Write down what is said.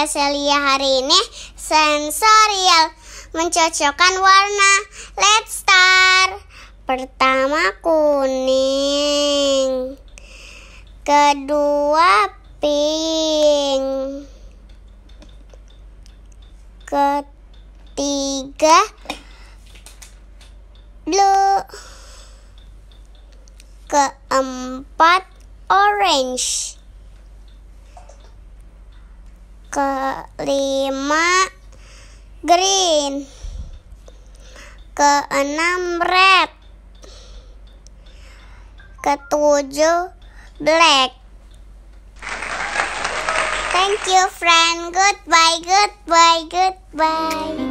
pada Celia hari ini sensorial, mencocokkan warna. Let's start. Pertama kuning, kedua pink, ketiga blue, keempat orange, kelima green, keenam red, ketujuh black. Thank you, friend. Goodbye, goodbye, goodbye.